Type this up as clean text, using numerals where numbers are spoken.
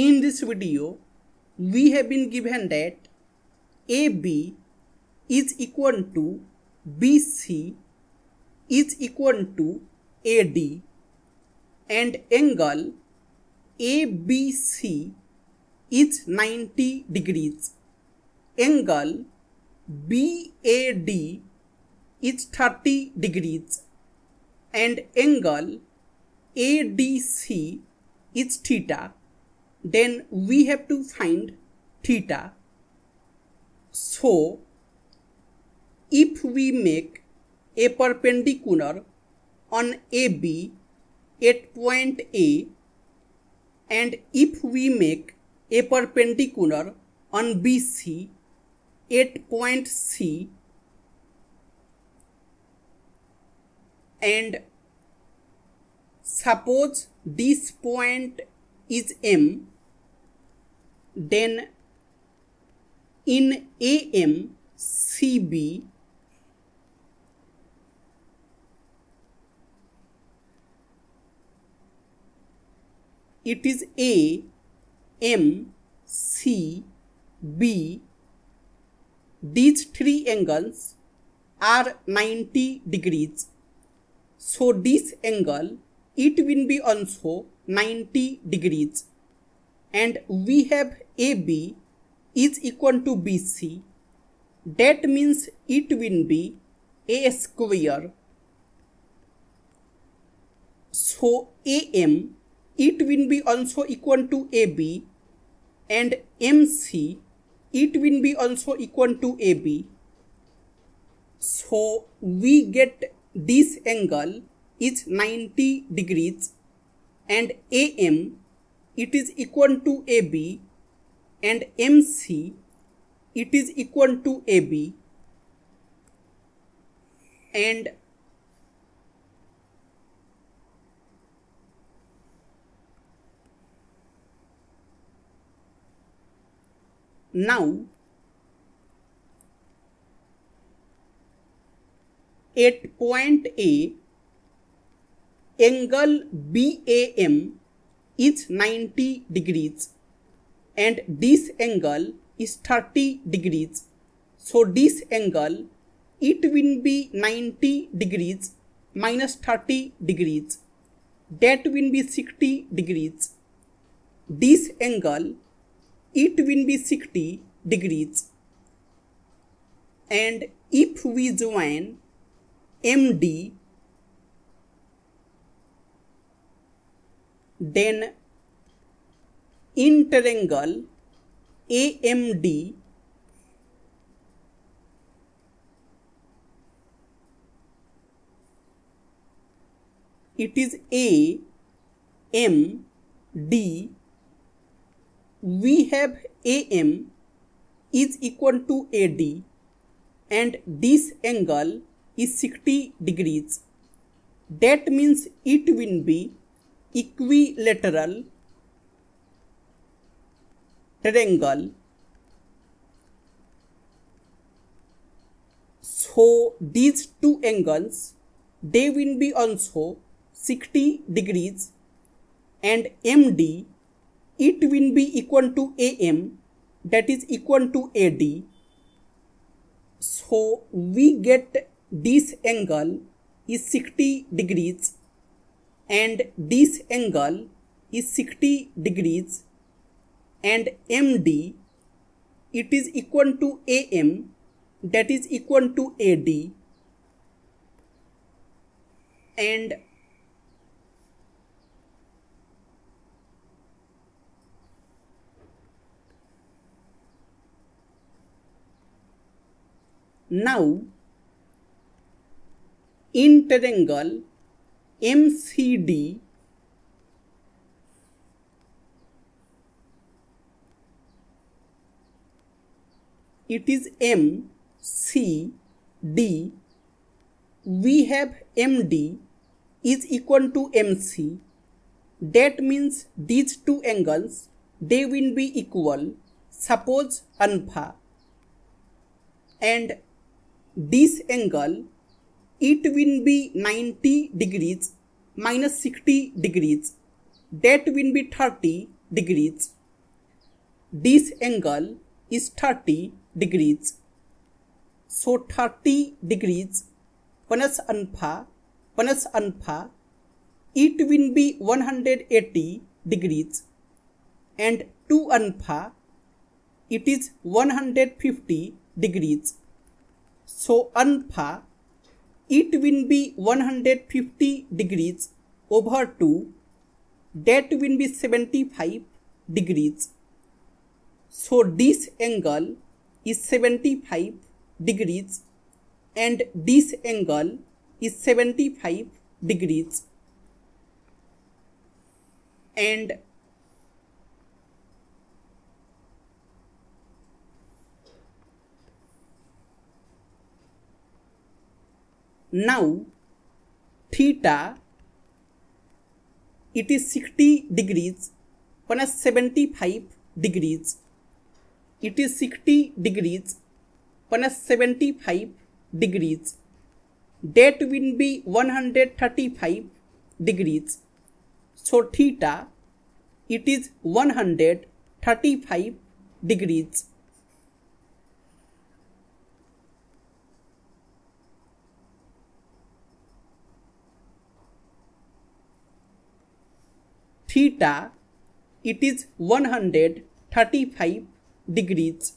In this video, we have been given that AB is equal to BC is equal to AD and angle ABC is 90 degrees. Angle BAD is 30 degrees and angle ADC is theta. Then we have to find theta. So, if we make a perpendicular on AB at point A and if we make a perpendicular on BC at point C and suppose this point is M, then in AM CB it is A, M, C, B. These three angles are 90 degrees. So this angle, it will be also 90 degrees. And we have AB is equal to BC. That means it will be A square. So AM, it will be also equal to AB and MC, it will be also equal to AB. So we get this angle is 90 degrees and AM, it is equal to AB and MC, it is equal to AB and now, at point A, angle BAM is 90 degrees and this angle is 30 degrees. So this angle, it will be 90 degrees minus 30 degrees. That will be 60 degrees. This angle, it will be 60 degrees. And if we join MD, then in triangle AMD, it is AMD. We have AM is equal to AD and this angle is 60 degrees. That means it will be equilateral triangle. So these two angles, they will be also 60 degrees and MD, it will be equal to AM, that is equal to AD. So we get this angle is 60 degrees and this angle is 60 degrees and MD, it is equal to AM, that is equal to AD and now, in triangle MCD, it is MCD. We have MD is equal to MC. That means these two angles, they will be equal. Suppose alpha and this angle, it will be 90 degrees minus 60 degrees. That will be 30 degrees. this angle is 30 degrees. So 30 degrees minus alpha, it will be 180 degrees, and 2 alpha, it is 150 degrees. So alpha, it will be 150 degrees over 2, that will be 75 degrees. So this angle is 75 degrees and this angle is 75 degrees. And now theta, it is 60 degrees minus 75 degrees. It is 60 degrees minus 75 degrees. That will be 135 degrees. So theta, it is 135 degrees. Theta, it is 135 degrees.